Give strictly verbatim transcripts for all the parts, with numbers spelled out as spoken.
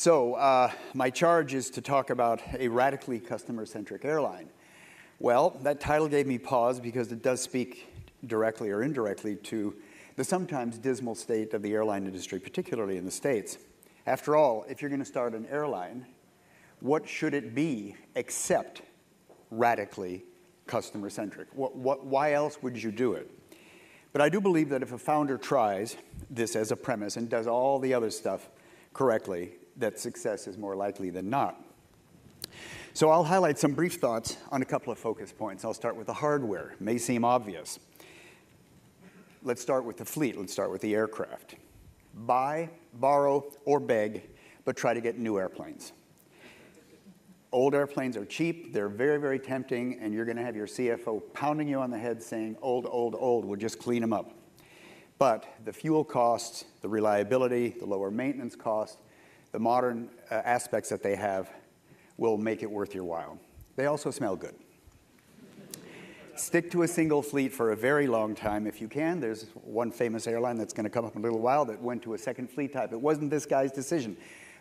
So uh, my charge is to talk about a radically customer-centric airline. Well, that title gave me pause because it does speak directly or indirectly to the sometimes dismal state of the airline industry, particularly in the States. After all, if you're going to start an airline, what should it be except radically customer-centric? What, what, why else would you do it? But I do believe that if a founder tries this as a premise and does all the other stuff correctly, that success is more likely than not. So I'll highlight some brief thoughts on a couple of focus points. I'll start with the hardware. It may seem obvious. Let's start with the fleet. Let's start with the aircraft. Buy, borrow, or beg, but try to get new airplanes. Old airplanes are cheap. They're very, very tempting, and you're going to have your C F O pounding you on the head saying, old, old, old, we'll just clean them up. But the fuel costs, the reliability, the lower maintenance costs, the modern uh, aspects that they have will make it worth your while. They also smell good. Stick to a single fleet for a very long time if you can. There's one famous airline that's going to come up in a little while that went to a second fleet type. It wasn't this guy's decision,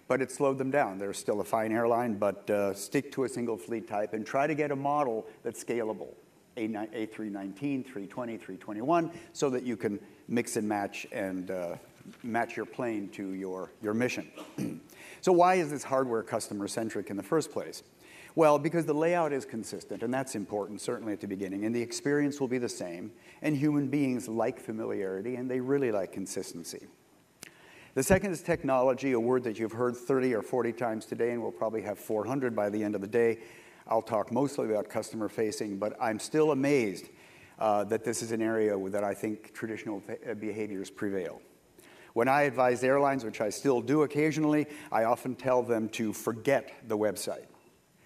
but it slowed them down. They're still a fine airline, but uh, stick to a single fleet type and try to get a model that's scalable, A three nineteen, A three twenty, A three twenty-one, so that you can mix and match and uh, match your plane to your, your mission. So why is this hardware customer-centric in the first place? Well, because the layout is consistent, and that's important, certainly at the beginning, and the experience will be the same, and human beings like familiarity, and they really like consistency. The second is technology, a word that you've heard thirty or forty times today, and we'll probably have four hundred by the end of the day. I'll talk mostly about customer-facing, but I'm still amazed uh, that this is an area that I think traditional behaviors prevail. When I advise airlines, which I still do occasionally, I often tell them to forget the website.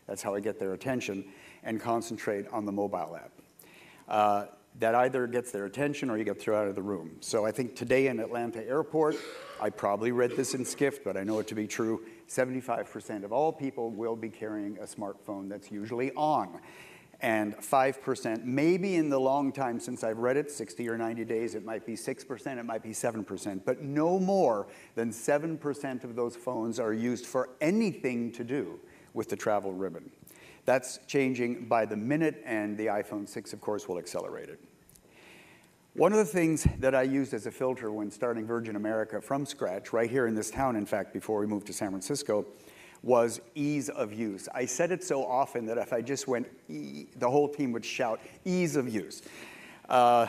That's how I get their attention, and concentrate on the mobile app. Uh, that either gets their attention or you get thrown out of the room. So I think today in Atlanta Airport, I probably read this in Skift, but I know it to be true, seventy-five percent of all people will be carrying a smartphone that's usually on. And five percent, maybe in the long time since I've read it, sixty or ninety days, it might be six percent, it might be seven percent, but no more than seven percent of those phones are used for anything to do with the travel ribbon. That's changing by the minute, and the iPhone six, of course, will accelerate it. One of the things that I used as a filter when starting Virgin America from scratch, right here in this town, in fact, before we moved to San Francisco, was ease of use. I said it so often that if I just went, e the whole team would shout, ease of use. Uh,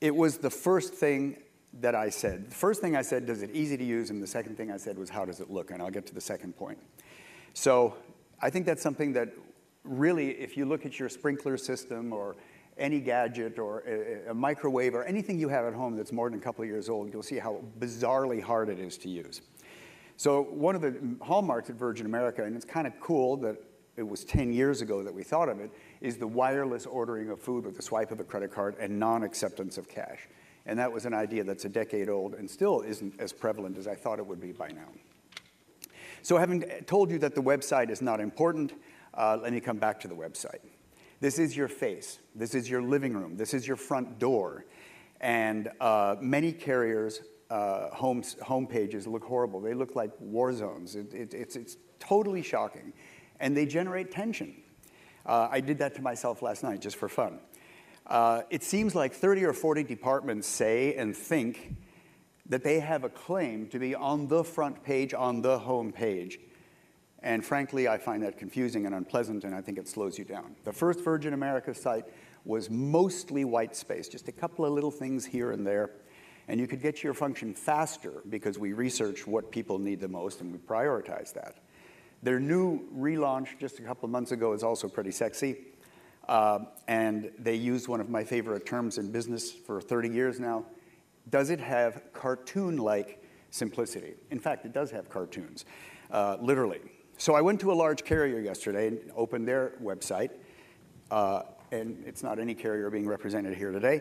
it was the first thing that I said. The first thing I said, does it easy to use? And the second thing I said was, how does it look? And I'll get to the second point. So I think that's something that really, if you look at your sprinkler system or any gadget or a, a microwave or anything you have at home that's more than a couple of years old, you'll see how bizarrely hard it is to use. So one of the hallmarks at Virgin America, and it's kind of cool that it was ten years ago that we thought of it, is the wireless ordering of food with the swipe of a credit card and non-acceptance of cash. And that was an idea that's a decade old and still isn't as prevalent as I thought it would be by now. So having told you that the website is not important, uh, let me come back to the website. This is your face. This is your living room. This is your front door. And uh, many carriers Uh, home, home pages look horrible. They look like war zones. It, it, it's, it's totally shocking. And they generate tension. Uh, I did that to myself last night just for fun. Uh, it seems like thirty or forty departments say and think that they have a claim to be on the front page, on the home page. And frankly, I find that confusing and unpleasant, and I think it slows you down. The first Virgin America site was mostly white space, just a couple of little things here and there. And you could get to your function faster because we research what people need the most and we prioritize that. Their new relaunch just a couple of months ago is also pretty sexy. Uh, and they used one of my favorite terms in business for thirty years now. Does it have cartoon-like simplicity? In fact, it does have cartoons, uh, literally. So I went to a large carrier yesterday and opened their website. Uh, and it's not any carrier being represented here today.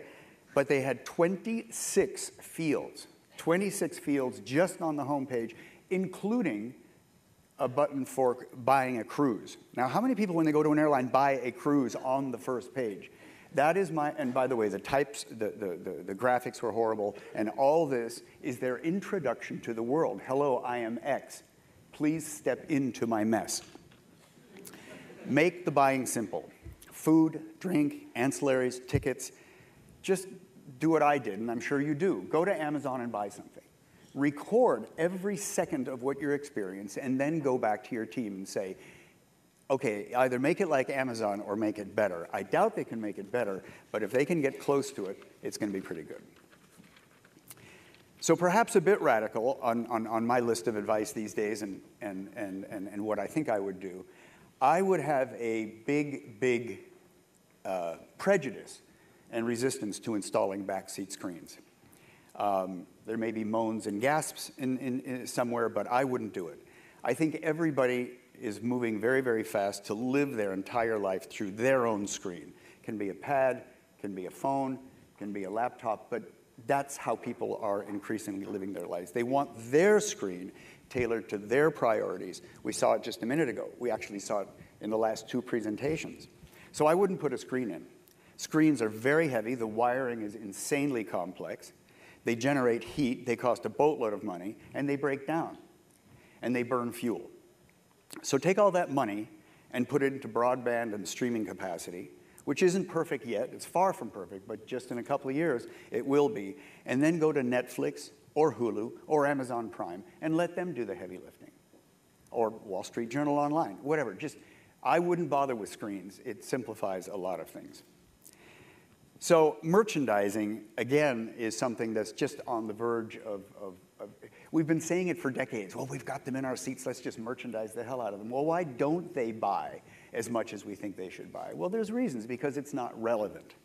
But they had twenty-six fields, twenty-six fields just on the homepage, including a button for buying a cruise. Now, how many people, when they go to an airline, buy a cruise on the first page? That is my, and by the way, the types, the, the, the, the graphics were horrible, and all this is their introduction to the world. Hello, I am X. Please step into my mess. Make the buying simple. Food, drink, ancillaries, tickets. Just do what I did, and I'm sure you do. Go to Amazon and buy something. Record every second of what you experience, and then go back to your team and say, okay, either make it like Amazon or make it better. I doubt they can make it better, but if they can get close to it, it's going to be pretty good. So perhaps a bit radical on, on, on my list of advice these days and, and, and, and, and what I think I would do, I would have a big, big uh, prejudice and resistance to installing backseat screens. Um, there may be moans and gasps in, in, in somewhere, but I wouldn't do it. I think everybody is moving very, very fast to live their entire life through their own screen. Can be a pad, can be a phone, can be a laptop, but that's how people are increasingly living their lives. They want their screen tailored to their priorities. We saw it just a minute ago. We actually saw it in the last two presentations. So I wouldn't put a screen in. Screens are very heavy. The wiring is insanely complex. They generate heat. They cost a boatload of money. And they break down. And they burn fuel. So take all that money and put it into broadband and streaming capacity, which isn't perfect yet. It's far from perfect, but just in a couple of years, it will be. And then go to Netflix or Hulu or Amazon Prime and let them do the heavy lifting. Or Wall Street Journal Online, whatever. Just, I wouldn't bother with screens. It simplifies a lot of things. So merchandising, again, is something that's just on the verge of, of we've been saying it for decades. Well, we've got them in our seats. Let's just merchandise the hell out of them. Well, why don't they buy as much as we think they should buy? Well, there's reasons, because it's not relevant.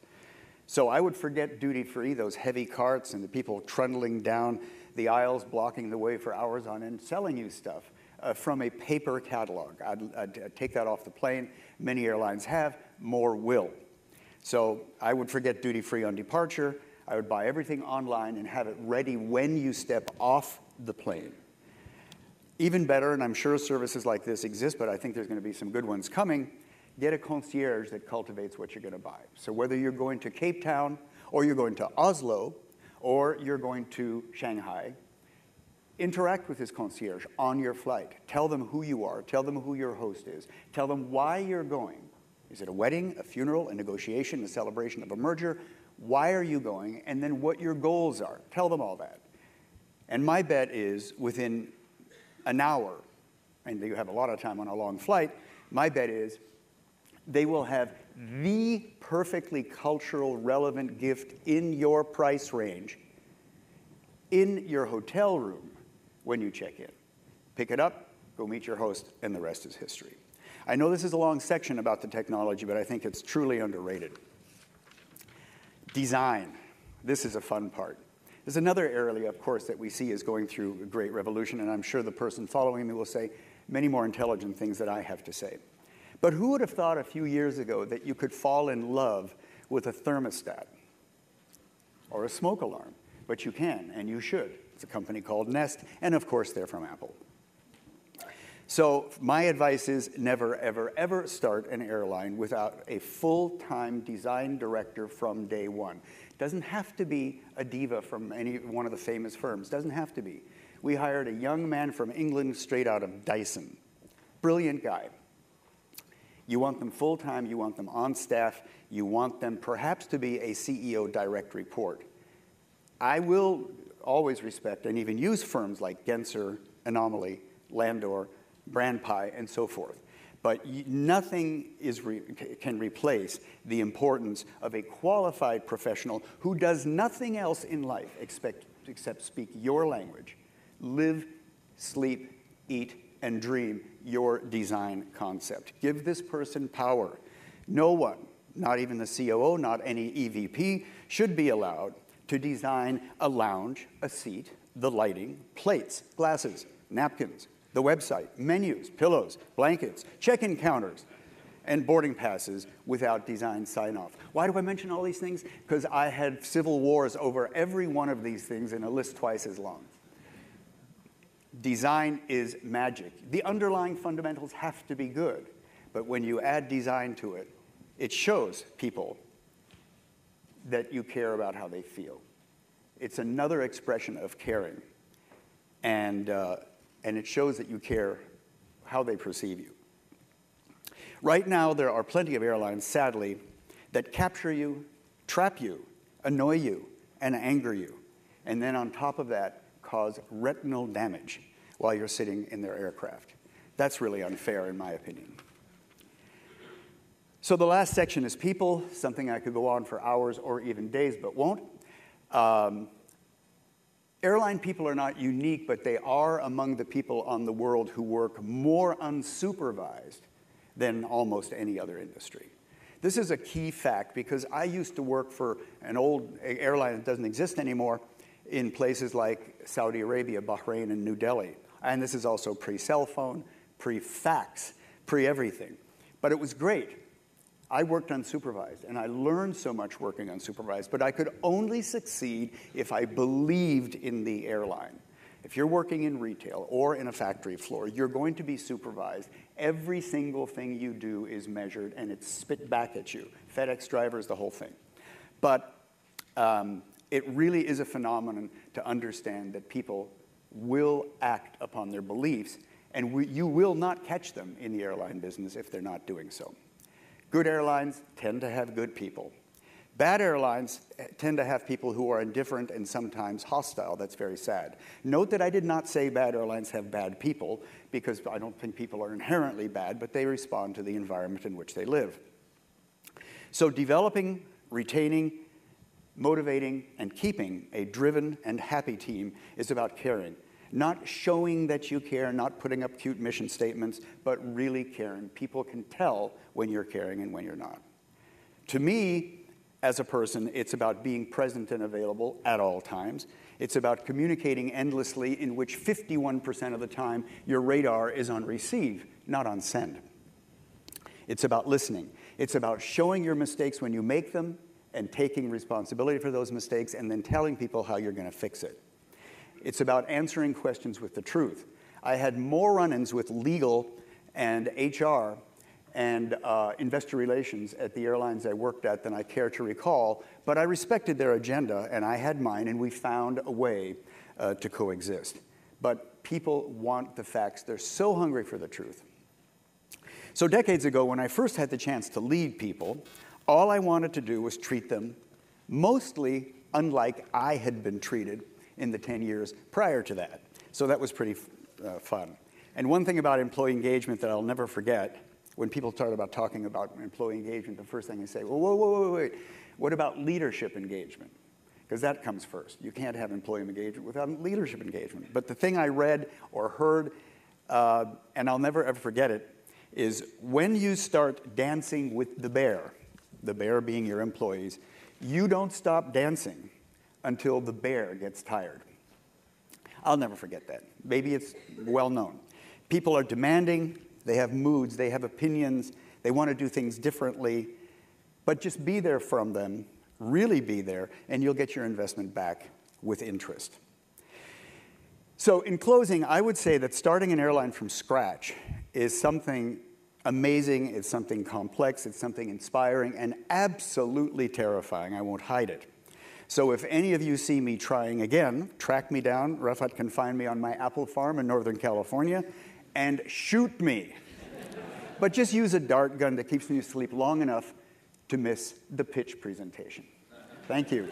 So I would forget duty-free, those heavy carts and the people trundling down the aisles, blocking the way for hours on end, selling you stuff uh, from a paper catalog. I'd, I'd, I'd take that off the plane. Many airlines have. More will. So I would forget duty-free on departure. I would buy everything online and have it ready when you step off the plane. Even better, and I'm sure services like this exist, but I think there's going to be some good ones coming, get a concierge that cultivates what you're going to buy. So whether you're going to Cape Town, or you're going to Oslo, or you're going to Shanghai, interact with this concierge on your flight. Tell them who you are. Tell them who your host is. Tell them why you're going. Is it a wedding, a funeral, a negotiation, a celebration of a merger? Why are you going, and then what your goals are. Tell them all that. And my bet is within an hour, and you have a lot of time on a long flight, my bet is they will have the perfectly cultural relevant gift in your price range in your hotel room when you check in. Pick it up, go meet your host, and the rest is history. I know this is a long section about the technology, but I think it's truly underrated. Design. This is a fun part. There's another area, of course, that we see is going through a great revolution, and I'm sure the person following me will say many more intelligent things that I have to say. But who would have thought a few years ago that you could fall in love with a thermostat or a smoke alarm? But you can, and you should. It's a company called Nest, and of course, they're from Apple. So my advice is never, ever, ever start an airline without a full-time design director from day one. Doesn't have to be a diva from any one of the famous firms. Doesn't have to be. We hired a young man from England straight out of Dyson. Brilliant guy. You want them full-time. You want them on staff. You want them perhaps to be a C E O direct report. I will always respect and even use firms like Gensler, Anomaly, Landor, BrandPie, and so forth. But nothing is re can replace the importance of a qualified professional who does nothing else in life expect, except speak your language, live, sleep, eat, and dream your design concept. Give this person power. No one, not even the C O O, not any E V P, should be allowed to design a lounge, a seat, the lighting, plates, glasses, napkins, the website, menus, pillows, blankets, check-in counters, and boarding passes without design sign-off. Why do I mention all these things? Because I had civil wars over every one of these things in a list twice as long. Design is magic. The underlying fundamentals have to be good. But when you add design to it, it shows people that you care about how they feel. It's another expression of caring. And, uh, And it shows that you care how they perceive you. Right now, there are plenty of airlines, sadly, that capture you, trap you, annoy you, and anger you, and then on top of that, cause retinal damage while you're sitting in their aircraft. That's really unfair, in my opinion. So the last section is people, something I could go on for hours or even days, but won't. Um, Airline people are not unique, but they are among the people on the world who work more unsupervised than almost any other industry. This is a key fact because I used to work for an old airline that doesn't exist anymore in places like Saudi Arabia, Bahrain, and New Delhi. And this is also pre-cell phone, pre-fax, pre-everything. But it was great. I worked unsupervised, and I learned so much working unsupervised, but I could only succeed if I believed in the airline. If you're working in retail or in a factory floor, you're going to be supervised. Every single thing you do is measured, and it's spit back at you. FedEx drivers, the whole thing. But um, it really is a phenomenon to understand that people will act upon their beliefs, and we, you will not catch them in the airline business if they're not doing so. Good airlines tend to have good people. Bad airlines tend to have people who are indifferent and sometimes hostile. That's very sad. Note that I did not say bad airlines have bad people, because I don't think people are inherently bad, but they respond to the environment in which they live. So developing, retaining, motivating, and keeping a driven and happy team is about caring. Not showing that you care, not putting up cute mission statements, but really caring. People can tell when you're caring and when you're not. To me, as a person, it's about being present and available at all times. It's about communicating endlessly, in which fifty-one percent of the time your radar is on receive, not on send. It's about listening. It's about showing your mistakes when you make them and taking responsibility for those mistakes and then telling people how you're going to fix it. It's about answering questions with the truth. I had more run-ins with legal and H R and uh, investor relations at the airlines I worked at than I care to recall, but I respected their agenda and I had mine, and we found a way uh, to coexist. But people want the facts. They're so hungry for the truth. So decades ago, when I first had the chance to lead people, all I wanted to do was treat them mostly unlike I had been treated in the ten years prior to that. So that was pretty uh, fun. And one thing about employee engagement that I'll never forget, when people start about talking about employee engagement, the first thing they say, well, whoa, whoa, whoa, wait, what about leadership engagement? Because that comes first. You can't have employee engagement without leadership engagement. But the thing I read or heard, uh, and I'll never ever forget it, is when you start dancing with the bear, the bear being your employees, you don't stop dancing until the bear gets tired. I'll never forget that. Maybe it's well known. People are demanding, they have moods, they have opinions, they want to do things differently, but just be there from them, really be there, and you'll get your investment back with interest. So in closing, I would say that starting an airline from scratch is something amazing, it's something complex, it's something inspiring, and absolutely terrifying. I won't hide it. So if any of you see me trying again, track me down. Rafat can find me on my apple farm in Northern California and shoot me. But just use a dart gun that keeps me asleep long enough to miss the pitch presentation. Thank you.